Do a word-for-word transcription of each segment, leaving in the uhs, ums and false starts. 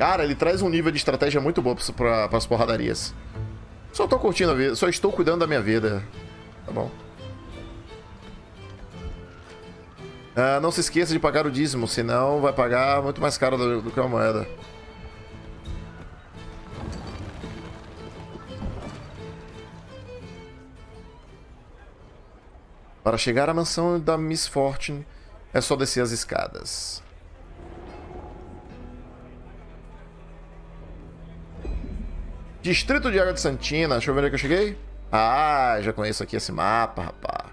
Cara, ele traz um nível de estratégia muito bom pra, pras porradarias. Só tô curtindo a vida, só estou cuidando da minha vida. Tá bom. Ah, não se esqueça de pagar o dízimo, senão vai pagar muito mais caro do, do que uma moeda. Para chegar à mansão da Miss Fortune, é só descer as escadas. Distrito de Água de Santina. Deixa eu ver onde é que eu cheguei. Ah, já conheço aqui esse mapa, rapá.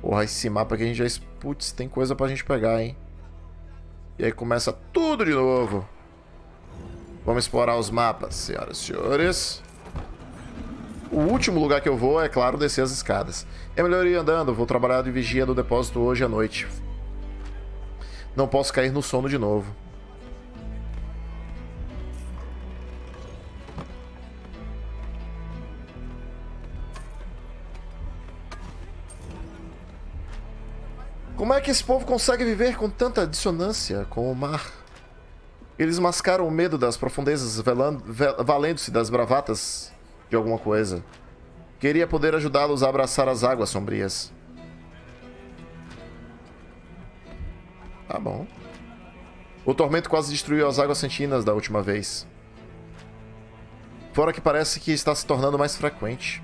Porra, esse mapa aqui a gente já... Putz, tem coisa pra gente pegar, hein? E aí começa tudo de novo. Vamos explorar os mapas, senhoras e senhores. O último lugar que eu vou é, claro, descer as escadas. É melhor ir andando. Vou trabalhar de vigia do depósito hoje à noite. Não posso cair no sono de novo. Como é que esse povo consegue viver com tanta dissonância com o mar? Eles mascaram o medo das profundezas, valendo-se das bravatas de alguma coisa. Queria poder ajudá-los a abraçar as águas sombrias. Tá bom. O tormento quase destruiu as águas santinas da última vez. Fora que parece que está se tornando mais frequente.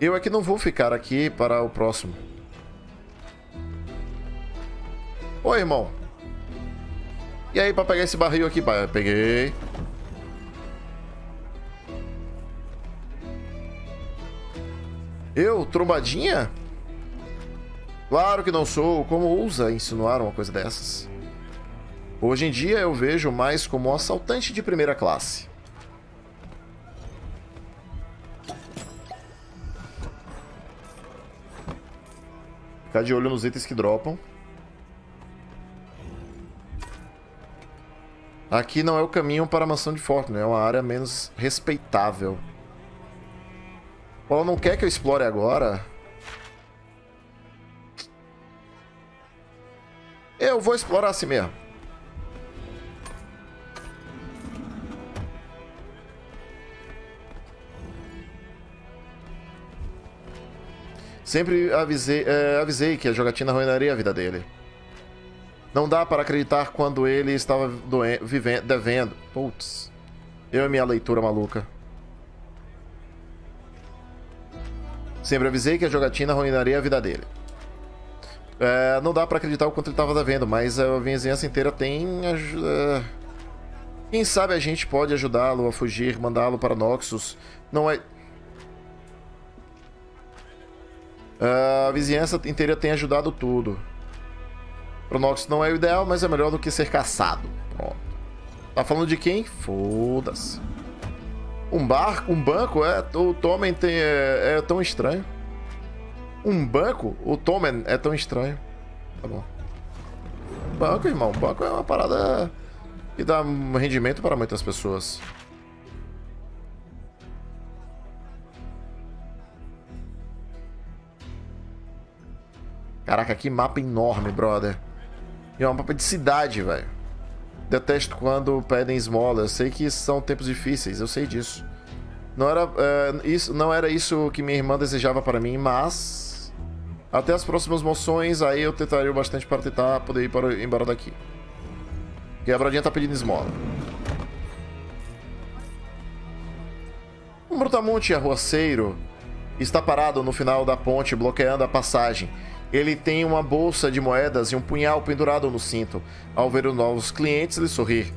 Eu é que não vou ficar aqui para o próximo. Oi, irmão. E aí, pra pegar esse barril aqui, pai? Peguei. Eu? Trombadinha? Claro que não sou. Como ousa insinuar uma coisa dessas? Hoje em dia eu vejo mais como um assaltante de primeira classe. Ficar de olho nos itens que dropam. Aqui não é o caminho para a mansão de Fortune, é uma área menos respeitável. Ela não quer que eu explore agora. Eu vou explorar assim mesmo. Sempre avisei, é, avisei que a jogatina arruinaria a vida dele. Não dá para acreditar quando ele estava vivendo, devendo. Putz. Eu e minha leitura maluca. Sempre avisei que a jogatina arruinaria a vida dele. É, não dá para acreditar o quanto ele estava devendo, mas a vizinhança inteira tem... É... Quem sabe a gente pode ajudá-lo a fugir, mandá-lo para Noxus. Não é... é... A vizinhança inteira tem ajudado tudo. Pronox não é o ideal, mas é melhor do que ser caçado. Pronto. Tá falando de quem? Foda-se. Um barco? Um banco? É, o Tommen tem, é, é tão estranho. Um banco? O Tommen é tão estranho. Tá bom. Banco, irmão. Banco é uma parada que dá rendimento para muitas pessoas. Caraca, que mapa enorme, brother. É um mapa de cidade, velho. Detesto quando pedem esmola. Eu sei que são tempos difíceis, eu sei disso. Não era, uh, isso, não era isso que minha irmã desejava para mim, mas... Até as próximas moções, aí eu tentaria bastante para tentar poder ir para, embora daqui. Porque a Bradinha tá pedindo esmola. Um brutamonte arroaceiro está parado no final da ponte, bloqueando a passagem. Ele tem uma bolsa de moedas e um punhal pendurado no cinto. Ao ver os novos clientes, ele sorri.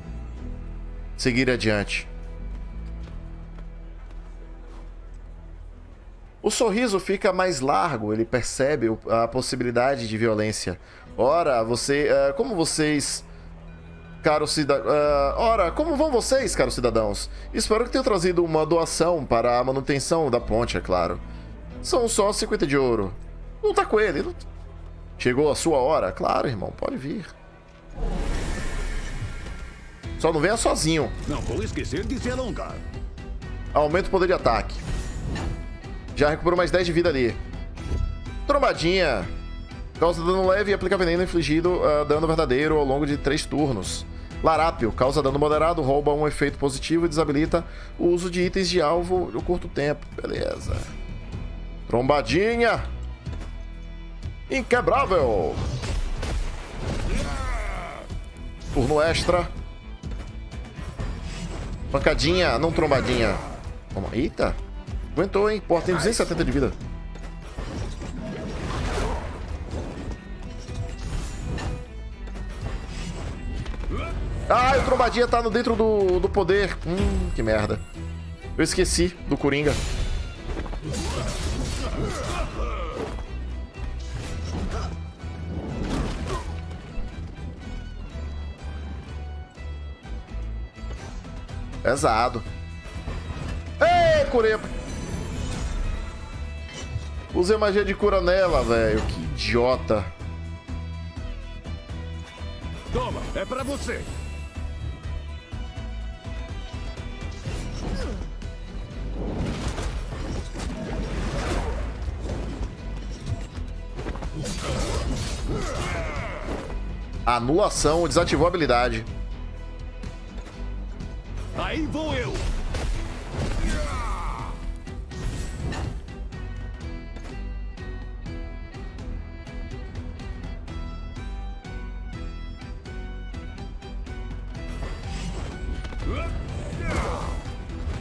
Seguir adiante. O sorriso fica mais largo, ele percebe a possibilidade de violência. Ora, você... Uh, como vocês... Caros cidadãos... Uh, ora, como vão vocês, caros cidadãos? Espero que tenham trazido uma doação para a manutenção da ponte, é claro. São só cinquenta de ouro. Não tá com ele. Não... Chegou a sua hora. Claro, irmão. Pode vir. Só não venha sozinho. Não vou esquecer de se alongar. Aumenta o poder de ataque. Já recuperou mais dez de vida ali. Trombadinha. Causa dano leve e aplica veneno infligido a dano verdadeiro ao longo de três turnos. Larápio, causa dano moderado, rouba um efeito positivo e desabilita o uso de itens de alvo no curto tempo. Beleza. Trombadinha. Inquebrável. Turno extra. Pancadinha, não trombadinha. Toma. Eita. Aguentou, hein? Porra, tem duzentos e setenta de vida. Ah, o trombadinha tá dentro do, do poder. Hum, que merda. Eu esqueci do Coringa. Pesado. Ei, Cureba. Usei magia de cura nela, velho. Que idiota. Toma, é pra você. Anulação, desativou a habilidade. Aí vou eu.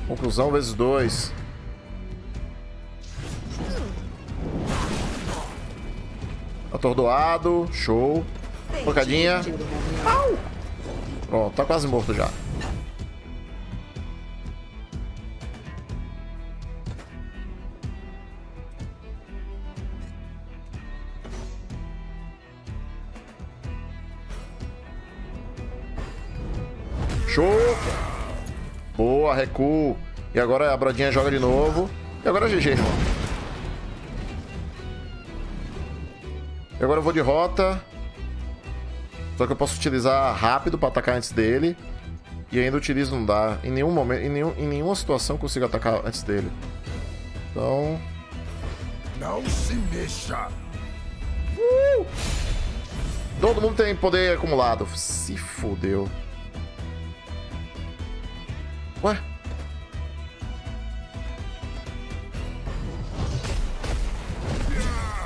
Conclusão vezes dois. Atordoado, show. Pancadinha. Pronto, tá quase morto já. Show! Boa, recuo. E agora a Brodinha joga de novo. E agora é G G, irmão. E agora eu vou de rota. Só que eu posso utilizar rápido pra atacar antes dele. E ainda utilizo, não dá. Em nenhum momento, em, nenhum, em nenhuma situação eu consigo atacar antes dele. Então. Não se mexa! Uh! Todo mundo tem poder acumulado. Se fodeu. Ué?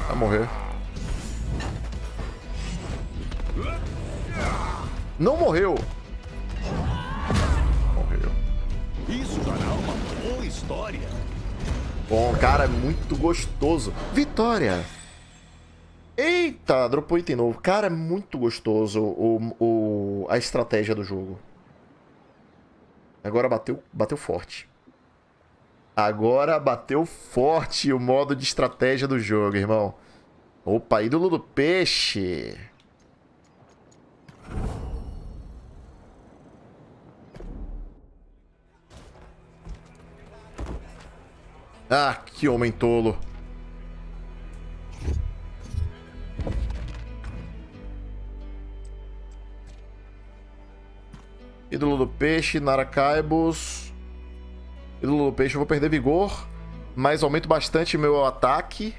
Vai morrer. Não morreu. Morreu. Isso já é uma boa história. Bom, cara, é muito gostoso. Vitória. Eita, dropou item novo. Cara, é muito gostoso o, o, a estratégia do jogo. Agora bateu, bateu forte. Agora bateu forte o modo de estratégia do jogo, irmão. Opa, ídolo do peixe. Ah, que homem tolo. Ídolo do peixe, Narakaibus. Ídolo do peixe, eu vou perder vigor, mas aumento bastante meu ataque,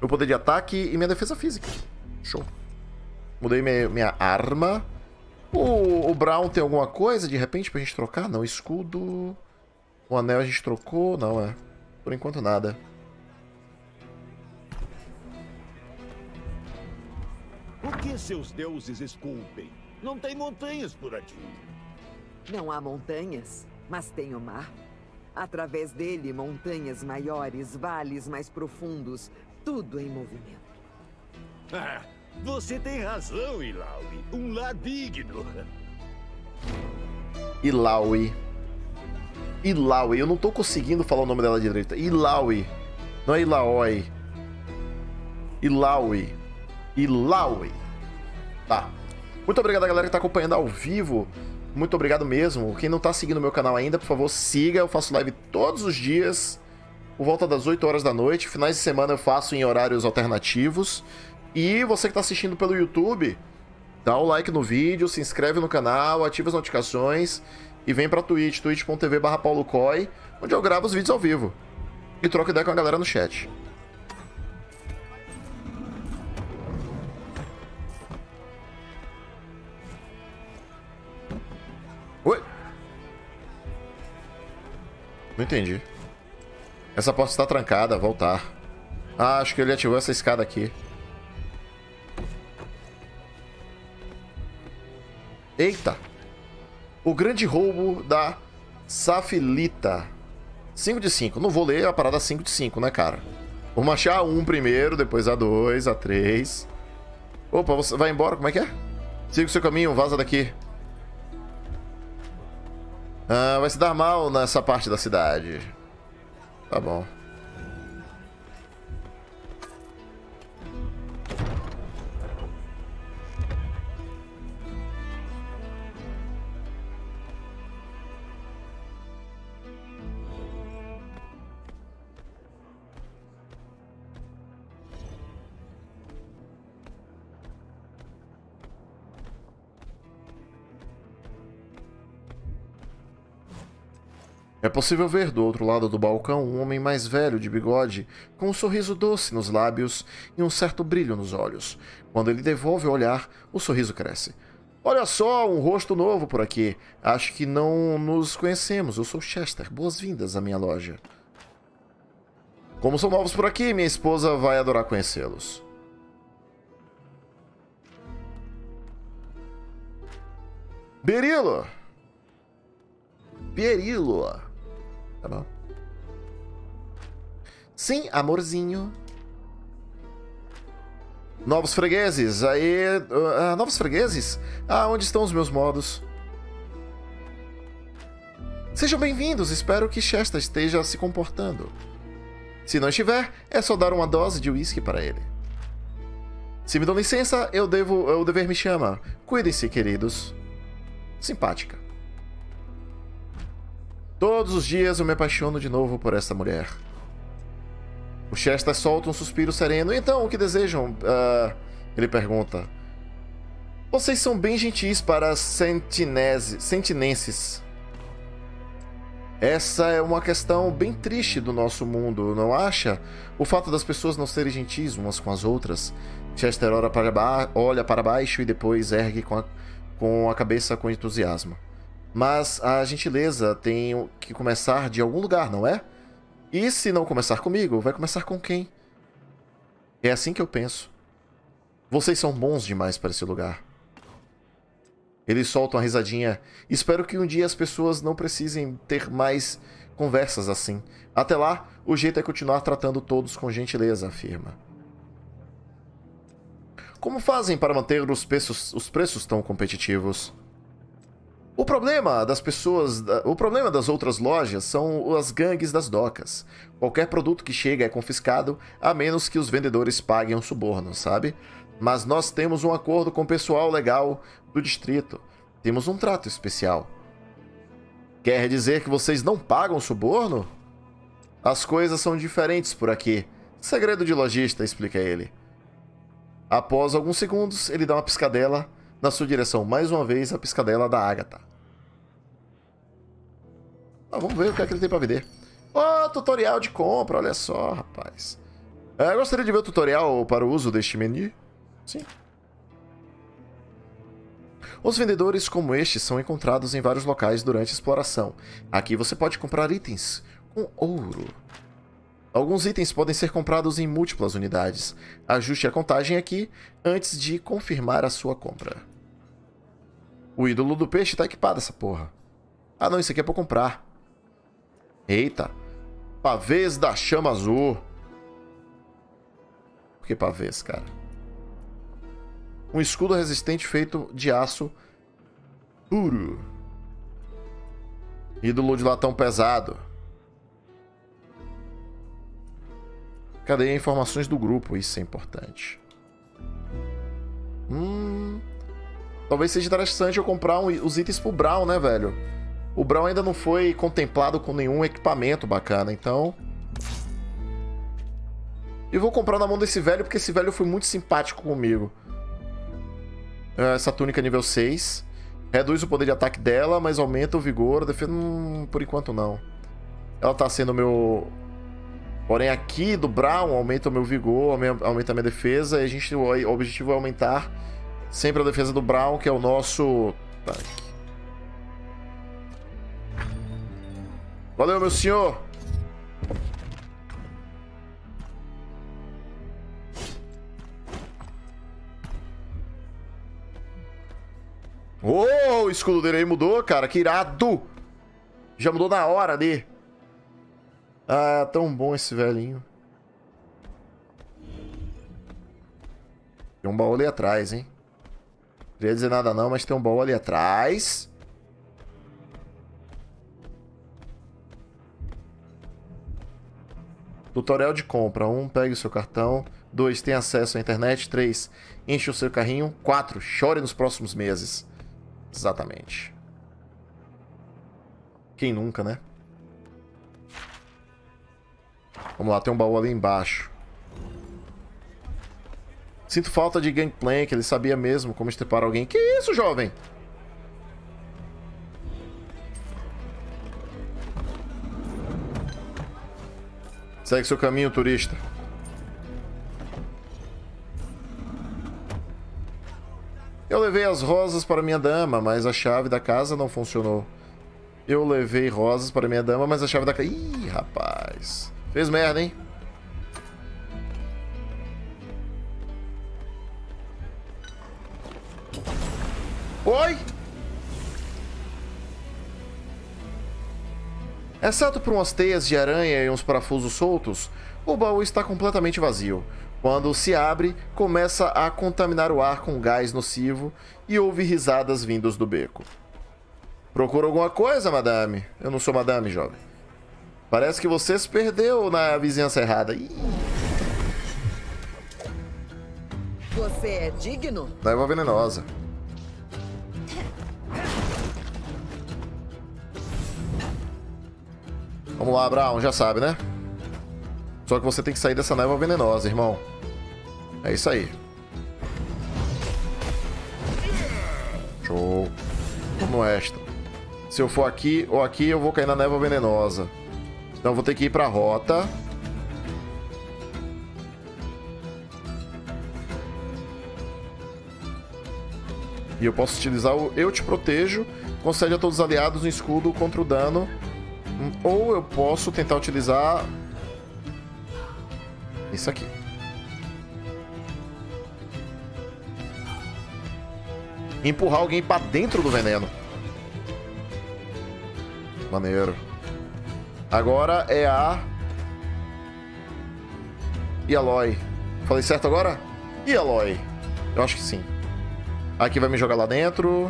meu poder de ataque e minha defesa física. Show. Mudei minha, minha arma. O, o Braum tem alguma coisa de repente pra gente trocar? Não, escudo. O anel a gente trocou? Não, é. Por enquanto nada. O que seus deuses esculpem? Não tem montanhas por aqui. Não há montanhas, mas tem o mar. Através dele, montanhas maiores, vales mais profundos, tudo em movimento. Ah, você tem razão, Illaoi. Um lar digno. Illaoi. Illaoi. Eu não tô conseguindo falar o nome dela direito. Illaoi. Não é Illaoi. Illaoi. Illaoi. Tá. Muito obrigado a galera que tá acompanhando ao vivo. Muito obrigado mesmo. Quem não tá seguindo o meu canal ainda, por favor, siga. Eu faço live todos os dias, por volta das oito horas da noite. Finais de semana eu faço em horários alternativos. E você que tá assistindo pelo YouTube, dá o like no vídeo, se inscreve no canal, ativa as notificações e vem pra Twitch, twitch ponto tv barra paulo coy, onde eu gravo os vídeos ao vivo. E troco ideia com a galera no chat. Oi? Não entendi. Essa porta está trancada, voltar. Ah, acho que ele ativou essa escada aqui. Eita! O grande roubo da Safilita. cinco de cinco. Não vou ler a parada cinco de cinco, né, cara? Vamos achar a um primeiro, depois a dois, a três. Opa, você vai embora? Como é que é? Siga o seu caminho, vaza daqui. Ah, vai se dar mal nessa parte da cidade. Tá bom. É possível ver do outro lado do balcão um homem mais velho de bigode, com um sorriso doce nos lábios e um certo brilho nos olhos. Quando ele devolve o olhar, o sorriso cresce. Olha só, um rosto novo por aqui. Acho que não nos conhecemos. Eu sou Chester. Boas-vindas à minha loja. Como são novos por aqui, minha esposa vai adorar conhecê-los. Berilo! Berilo! Tá bom. Sim, amorzinho. Novos fregueses. Aí. Uh, uh, novos fregueses? Ah, onde estão os meus modos? Sejam bem-vindos. Espero que Shasta esteja se comportando. Se não estiver, é só dar uma dose de uísque para ele. Se me dão licença, eu devo. O dever me chama. Cuidem-se, queridos. Simpática. Todos os dias eu me apaixono de novo por essa mulher. O Chester solta um suspiro sereno. Então, o que desejam? Uh, ele pergunta. Vocês são bem gentis para sentinenses. Essa é uma questão bem triste do nosso mundo, não acha? O fato das pessoas não serem gentis umas com as outras. Chester olha para, ba olha para baixo e depois ergue com a, com a cabeça com entusiasmo. Mas a gentileza tem que começar de algum lugar, não é? E se não começar comigo, vai começar com quem? É assim que eu penso. Vocês são bons demais para esse lugar. Eles soltam a risadinha. Espero que um dia as pessoas não precisem ter mais conversas assim. Até lá, o jeito é continuar tratando todos com gentileza, afirma. Como fazem para manter os preços, os preços tão competitivos? O problema das pessoas, o problema das outras lojas são as gangues das docas. Qualquer produto que chega é confiscado, a menos que os vendedores paguem um suborno, sabe? Mas nós temos um acordo com o pessoal legal do distrito. Temos um trato especial. Quer dizer que vocês não pagam suborno? As coisas são diferentes por aqui. Segredo de lojista, explica ele. Após alguns segundos, ele dá uma piscadela na sua direção, mais uma vez, a piscadela da Agatha. Ah, vamos ver o que é que ele tem pra vender. Ó, oh, tutorial de compra, olha só, rapaz. Eu gostaria de ver o tutorial para o uso deste menu. Sim. Os vendedores como este são encontrados em vários locais durante a exploração. Aqui você pode comprar itens com ouro. Alguns itens podem ser comprados em múltiplas unidades. Ajuste a contagem aqui antes de confirmar a sua compra. O ídolo do peixe tá equipado, essa porra. Ah, não, isso aqui é pra comprar. Eita. Pavês da chama azul. Por que pavês, cara? Um escudo resistente feito de aço puro. Ídolo de latão pesado. Cadê informações do grupo? Isso é importante. Hum... Talvez seja interessante eu comprar um, os itens pro Braum, né, velho? O Braum ainda não foi contemplado com nenhum equipamento bacana, então... E vou comprar na mão desse velho, porque esse velho foi muito simpático comigo. Essa túnica nível seis. Reduz o poder de ataque dela, mas aumenta o vigor, a defesa... Hum, por enquanto não. Ela tá sendo meu... Porém, aqui do Braum aumenta o meu vigor, aumenta a minha defesa. E a gente, o objetivo é aumentar sempre a defesa do Braum, que é o nosso tanque. Valeu, meu senhor. Oh, o escudo dele aí mudou, cara. Que irado. Já mudou na hora ali. Ah, tão bom esse velhinho. Tem um baú ali atrás, hein? Não queria dizer nada não, mas tem um baú ali atrás. Tutorial de compra. um. Um, pegue o seu cartão. dois. Tem acesso à internet. três. Enche o seu carrinho. quatro. Chore nos próximos meses. Exatamente. Quem nunca, né? Vamos lá, tem um baú ali embaixo. Sinto falta de Gangplank, ele sabia mesmo como estrepar alguém. Que isso, jovem? Segue seu caminho, turista. Eu levei as rosas para minha dama, mas a chave da casa não funcionou. Eu levei rosas para minha dama, mas a chave da casa... Ih, rapaz. Fez merda, hein? Oi? Exceto por umas teias de aranha e uns parafusos soltos, o baú está completamente vazio. Quando se abre, começa a contaminar o ar com gás nocivo e ouve risadas vindas do beco. Procura alguma coisa, madame? Eu não sou madame, jovem. Parece que você se perdeu na vizinhança errada. Ih. Você é digno? Daiva venenosa. Vamos lá, Braum, já sabe, né? Só que você tem que sair dessa névoa venenosa, irmão. É isso aí. Show. Vamos no extra. Se eu for aqui ou aqui, eu vou cair na névoa venenosa. Então eu vou ter que ir pra rota. E eu posso utilizar o Eu Te Protejo. Concede a todos os aliados um escudo contra o dano. Ou eu posso tentar utilizar isso aqui. Empurrar alguém pra dentro do veneno. Maneiro. Agora é a Illaoi. Falei certo agora? Illaoi. Eu acho que sim. Aqui vai me jogar lá dentro.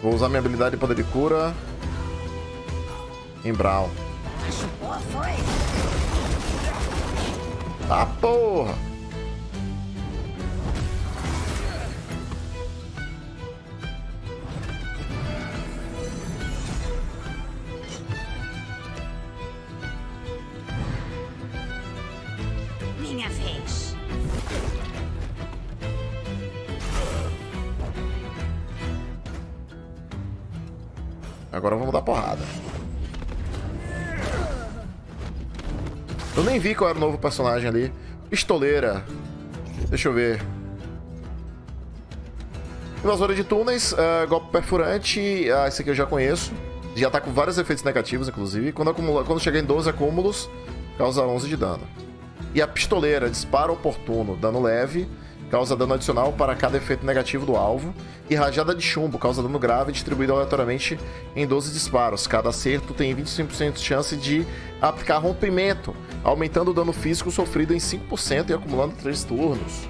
Vou usar minha habilidade de poder de cura em Braum. Ah, porra! Minha vez. Agora vamos dar porrada. Eu nem vi qual era o novo personagem ali. Pistoleira. Deixa eu ver. Invasora de túneis, uh, golpe perfurante. Ah, esse aqui eu já conheço. Já tá com vários efeitos negativos, inclusive. Quando, acumula, quando chega em doze acúmulos, causa onze de dano. E a pistoleira, disparo oportuno, dano leve. Causa dano adicional para cada efeito negativo do alvo. E rajada de chumbo, causa dano grave, distribuído aleatoriamente em doze disparos. Cada acerto tem vinte e cinco por cento de chance de aplicar rompimento, aumentando o dano físico sofrido em cinco por cento e acumulando três turnos.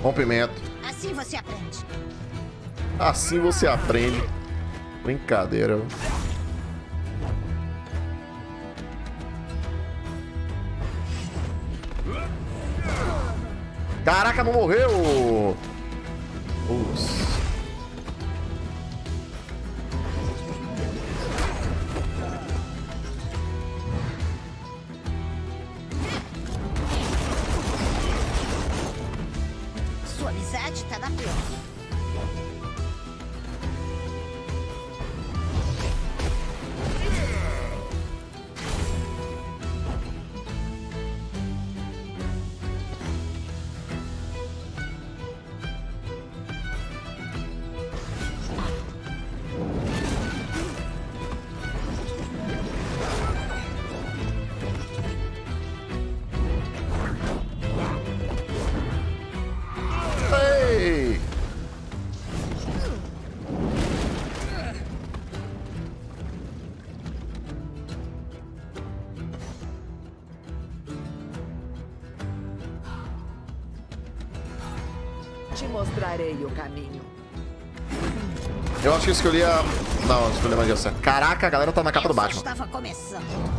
Rompimento. Assim você aprende. Assim você aprende. Brincadeira. Caraca, não morreu. Ups. pode estar na pior. Mostrarei o caminho. Eu acho que escolhi a... Não, escolhi a magia certa. Caraca, a galera tá na capa do Batman. Estava começando.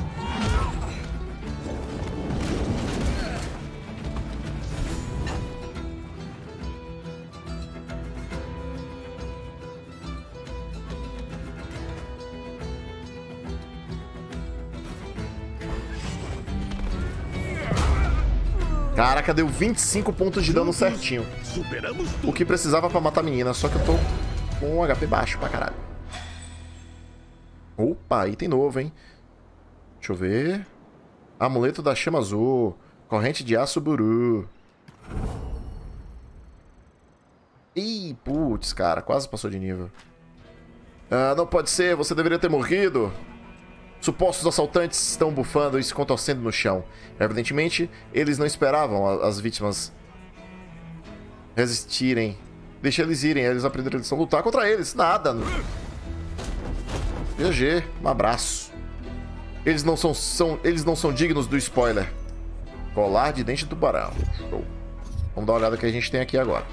Caraca, deu vinte e cinco pontos de dano certinho. Superamos tudo. O que precisava pra matar a menina, só que eu tô com um H P baixo pra caralho. Opa, item novo, hein? Deixa eu ver. Amuleto da Chama Azul. Corrente de Aço Buru. Ih, putz, cara. Quase passou de nível. Ah, não pode ser. Você deveria ter morrido. Supostos assaltantes estão bufando e se contorcendo no chão. Evidentemente, eles não esperavam as vítimas resistirem. Deixa eles irem, eles aprenderam a lutar contra eles. Nada. G G, um abraço. Eles não são, são, eles não são dignos do spoiler. Colar de dente do barão. Show. Vamos dar uma olhada no que a gente tem aqui agora.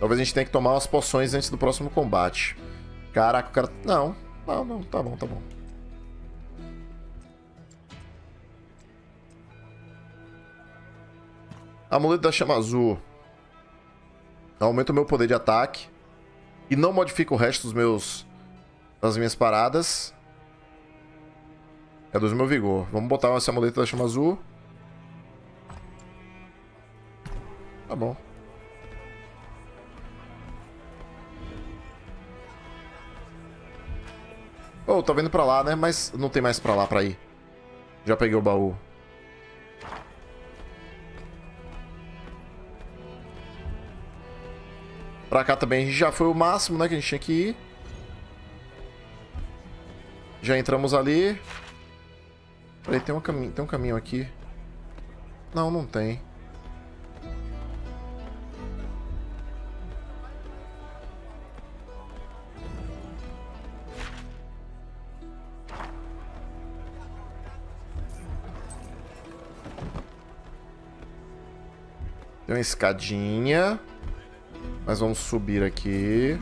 Talvez a gente tenha que tomar umas poções antes do próximo combate. Caraca, o cara... Não, não, não, tá bom, tá bom. Amuleto da Chama Azul. Aumenta o meu poder de ataque. E não modifica o resto dos meus... Das minhas paradas. Reduz o meu vigor. Vamos botar esse Amuleto da Chama Azul. Tá bom. Oh, tá vendo pra lá, né? Mas não tem mais pra lá pra ir. Já peguei o baú. Pra cá também já foi o máximo, né? Que a gente tinha que ir. Já entramos ali. Peraí, tem um caminho, tem um caminho aqui. Não, não tem. Tem uma escadinha. Mas vamos subir aqui.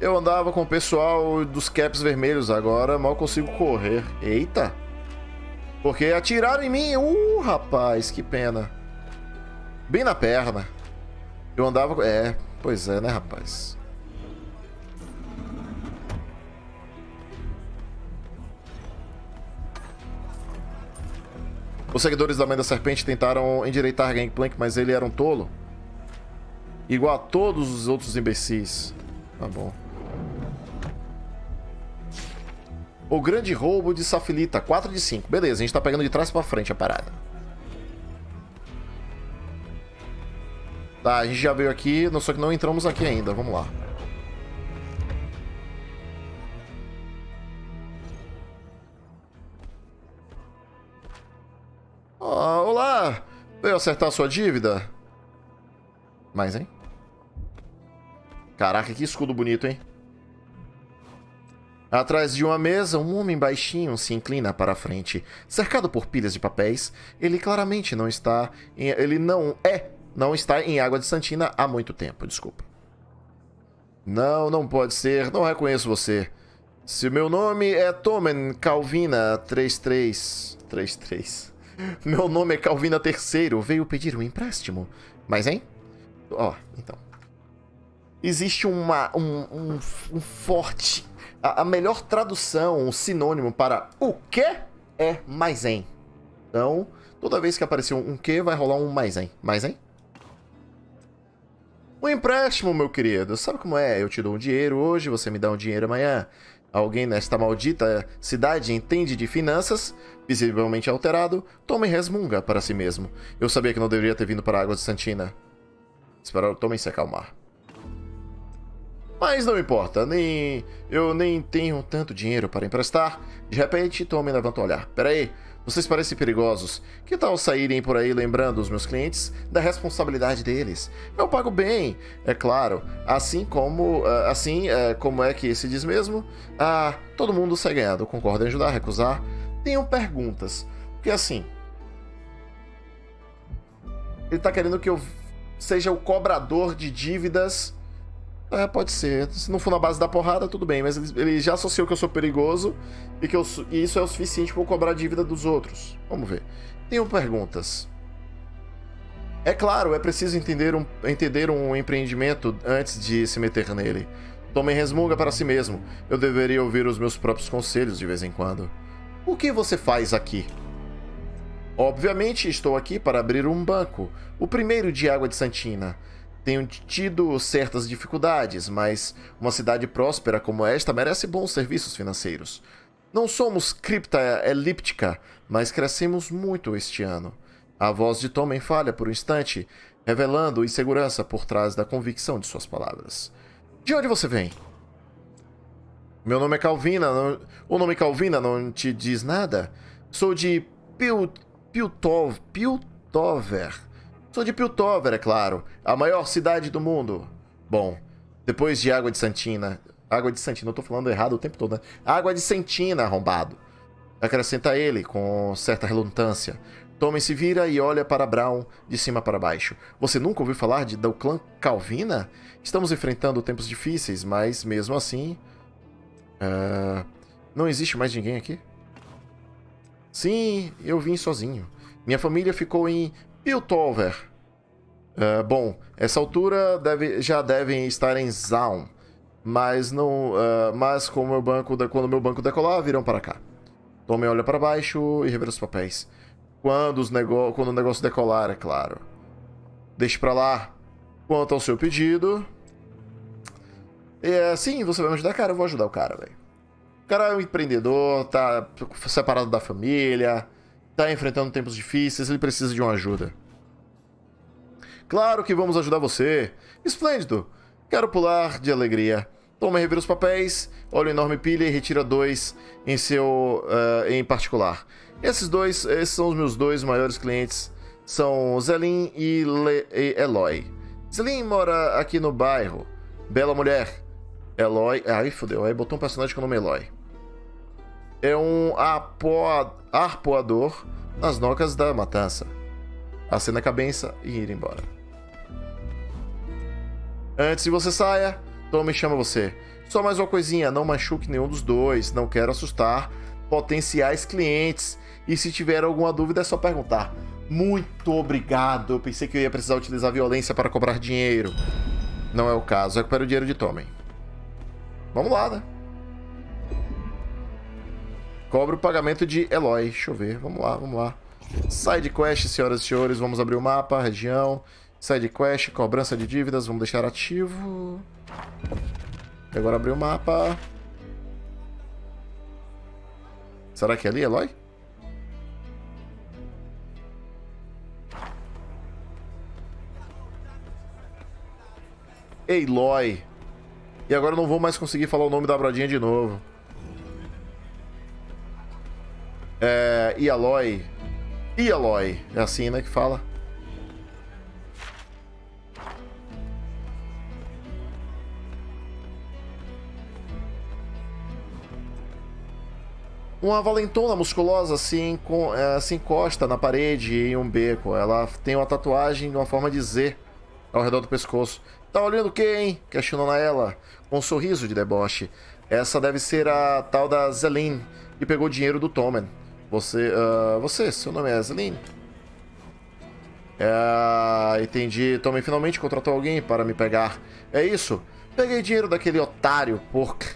Eu andava com o pessoal dos caps vermelhos agora. Mal consigo correr. Eita! Porque atiraram em mim. Uh, rapaz, que pena. Bem na perna. Eu andava... É, pois é, né, rapaz? Os seguidores da Mãe da Serpente tentaram endireitar Gangplank, mas ele era um tolo. Igual a todos os outros imbecis. Tá bom. O grande roubo de Safilita, quatro de cinco. Beleza, a gente tá pegando de trás pra frente a parada. Tá, a gente já veio aqui, só que não entramos aqui ainda. Vamos lá. Oh, olá! Veio acertar sua dívida? Mais, hein? Caraca, que escudo bonito, hein? Atrás de uma mesa, um homem baixinho se inclina para a frente. Cercado por pilhas de papéis, ele claramente não está... Em... Ele não é... Não está em Água de Santina há muito tempo, desculpa. Não, não pode ser. Não reconheço você. Se meu nome é Tommen Kalvyna trinta e três... trinta e três... Meu nome é Kalvyna terceiro, veio pedir um empréstimo. Mas, hein? Ó, então. Existe uma... Um, um, um forte... A, a melhor tradução, um sinônimo para o que é mais, hein? Então, toda vez que aparecer um Q, vai rolar um mais hein. Mais hein? Um empréstimo, meu querido. Sabe como é? Eu te dou um dinheiro hoje, você me dá um dinheiro amanhã. Alguém nesta maldita cidade entende de finanças, visivelmente alterado, Tommen resmunga para si mesmo. Eu sabia que não deveria ter vindo para a Água de Santina. Esperar o Tommen se acalmar. Mas não importa, nem eu nem tenho tanto dinheiro para emprestar. De repente, Tommen levanta o olhar. Peraí, vocês parecem perigosos. Que tal saírem por aí lembrando os meus clientes da responsabilidade deles? Eu pago bem, é claro. Assim como... Assim, como é que se diz mesmo? Ah, todo mundo sai ganhando. Concorda em ajudar, recusar? Tenham perguntas. Porque assim... Ele tá querendo que eu seja o cobrador de dívidas... É, pode ser. Se não for na base da porrada, tudo bem. Mas ele já associou que eu sou perigoso e que eu, e isso é o suficiente para eu cobrar a dívida dos outros. Vamos ver. Tenho perguntas. É claro, é preciso entender um, entender um empreendimento antes de se meter nele. Tommen resmunga para si mesmo. Eu deveria ouvir os meus próprios conselhos de vez em quando. O que você faz aqui? Obviamente, estou aqui para abrir um banco. O primeiro de Água de Santina. Tenho tido certas dificuldades, mas uma cidade próspera como esta merece bons serviços financeiros. Não somos cripta elíptica, mas crescemos muito este ano. A voz de Tommen falha por um instante, revelando insegurança por trás da convicção de suas palavras. De onde você vem? Meu nome é Kalvyna. Não... O nome Kalvyna não te diz nada? Sou de Pil... Piltov... Piltover. Sou de Piltover, é claro, a maior cidade do mundo. Bom, depois de Água de Santina... Água de Santina, eu tô falando errado o tempo todo, né? Água de Santina, arrombado. Acrescenta ele, com certa relutância. Tommen se vira e olha para Braum, de cima para baixo. Você nunca ouviu falar de do clã Kalvyna? Estamos enfrentando tempos difíceis, mas mesmo assim... Uh, não existe mais ninguém aqui? Sim, eu vim sozinho. Minha família ficou em... Piltover. Uh, bom, essa altura deve, já devem estar em Zaun, mas não, uh, mas com meu banco de, quando meu banco decolar, virão para cá. Tommen olha para baixo e revira os papéis. Quando, os nego quando o negócio decolar, é claro. Deixe para lá. Quanto ao seu pedido... É, sim, você vai me ajudar? Cara, eu vou ajudar o cara, velho. O cara é um empreendedor, tá separado da família... Está enfrentando tempos difíceis, ele precisa de uma ajuda. Claro que vamos ajudar você. Esplêndido. Quero pular de alegria. Tommen revira os papéis, olha o enorme pilha e retira dois em seu uh, em particular. Esses dois, esses são os meus dois maiores clientes. São Zeline e, Le e Eloy. Zeline mora aqui no bairro. Bela mulher. Eloy... Ai, fodeu. Aí botou um personagem com o nome Eloy. É um arpoador nas nocas da matança. Acena a cabeça e ir embora. Antes de você saia, Tommen chama você. Só mais uma coisinha, não machuque nenhum dos dois. Não quero assustar potenciais clientes. E se tiver alguma dúvida é só perguntar. Muito obrigado. Eu pensei que eu ia precisar utilizar violência para cobrar dinheiro. Não é o caso. Recupera o dinheiro de Tommen. Vamos lá, né? Cobra o pagamento de Eloy. Deixa eu ver. Vamos lá, vamos lá. Side quest, senhoras e senhores. Vamos abrir o mapa, região. Side quest, cobrança de dívidas. Vamos deixar ativo. E agora abrir o mapa. Será que é ali, Eloy? Eloy. E agora eu não vou mais conseguir falar o nome da brodinha de novo. É... Illaoi. Illaoi. É assim, né, que fala. Uma valentona musculosa se, enco é, se encosta na parede em um beco. Ela tem uma tatuagem de uma forma de Z ao redor do pescoço. Tá olhando o quê, hein? Questionou ela, com um sorriso de deboche. Essa deve ser a tal da Zeline, que pegou o dinheiro do Tommen. Você, uh, você, seu nome é Zeline? Uh, entendi. Tommen finalmente contratou alguém para me pegar. É isso. Peguei dinheiro daquele otário, porca.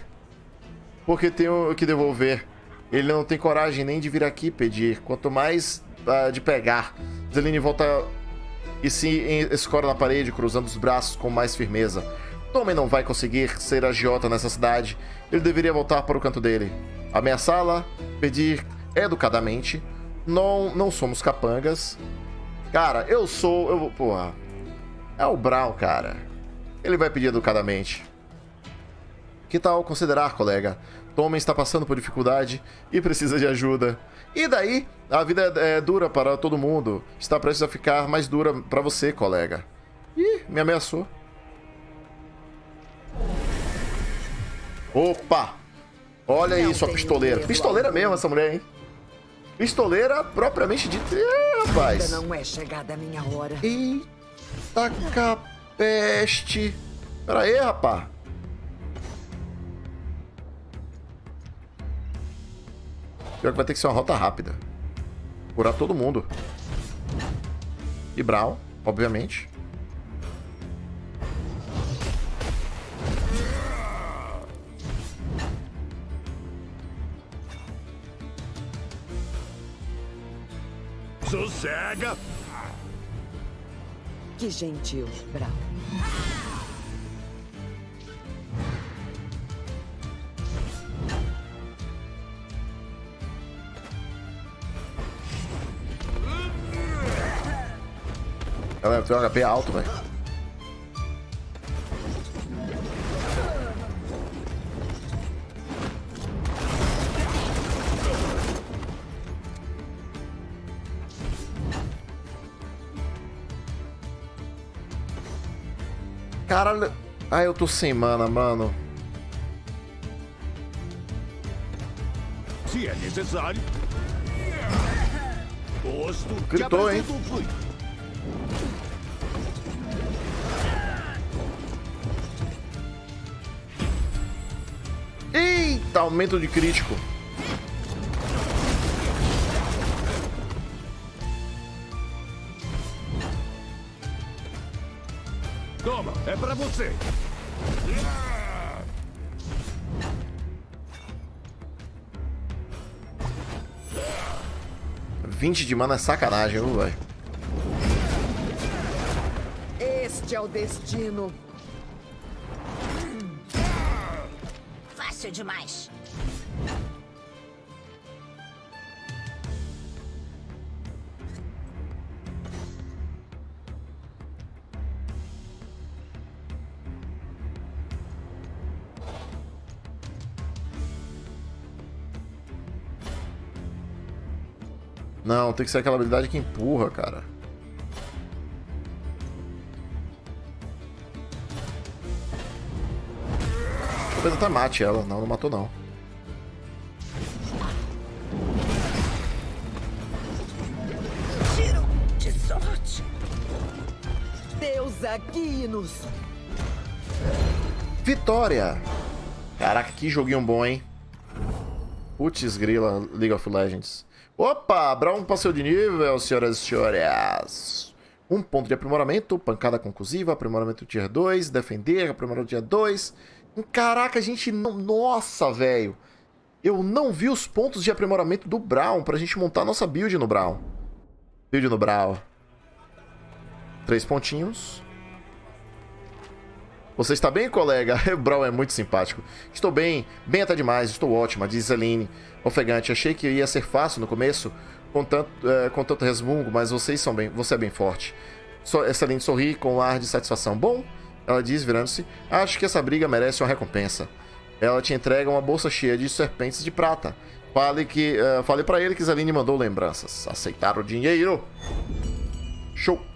Porque tenho que devolver. Ele não tem coragem nem de vir aqui pedir. Quanto mais uh, de pegar. Zeline volta e se escora na parede, cruzando os braços com mais firmeza. Tommen não vai conseguir ser agiota nessa cidade. Ele deveria voltar para o canto dele. Ameaçá-la, pedir educadamente. Não, não somos capangas. Cara, eu sou... Eu, porra. É o Braum, cara. Ele vai pedir educadamente. Que tal considerar, colega? Tommen está passando por dificuldade e precisa de ajuda. E daí? A vida é dura para todo mundo. Está prestes a ficar mais dura para você, colega. Ih, me ameaçou. Opa! Olha aí, sua pistoleira. Pistoleira mesmo essa mulher, hein? Pistoleira propriamente dita. É, rapaz. Ainda não é chegada a minha hora. Eita capeste. Pera aí, rapaz. Pior que vai ter que ser uma rota rápida. Curar todo mundo. E Braum, obviamente. Sossega! Que gentil, Braum. Galera, tem um H P alto, velho. Caralho. Ai, eu tô sem mana, mano. Se é necessário. Gritou, hein? Eita, aumento de crítico. Toma, é pra você. vinte de mana é sacanagem, viu, velho? Este é o destino. Demais. Não, tem que ser aquela habilidade que empurra, cara. Tentar mate ela. Não, não matou não. Tiro de sorte. Deus aqui nos... Vitória! Caraca, que joguinho bom, hein? Putz grila, League of Legends. Opa, Braum passou de nível, senhoras e senhores. Um ponto de aprimoramento, pancada conclusiva, aprimoramento tier dois, defender, aprimoramento tier dois... Caraca, a gente não... Nossa, velho. Eu não vi os pontos de aprimoramento do Braum pra gente montar a nossa build no Braum. Build no Braum. Três pontinhos. Você está bem, colega? O Braum é muito simpático. Estou bem. Bem até demais. Estou ótima, diz Zeline. Ofegante, achei que ia ser fácil no começo, com tanto, é, com tanto resmungo, mas vocês são bem... Você é bem forte. So, Zeline sorri com um ar de satisfação. Bom... Ela diz, virando-se, acho que essa briga merece uma recompensa. Ela te entrega uma bolsa cheia de serpentes de prata. Fale que, uh, fale pra ele que Zeline mandou lembranças. Aceitar o dinheiro. Show.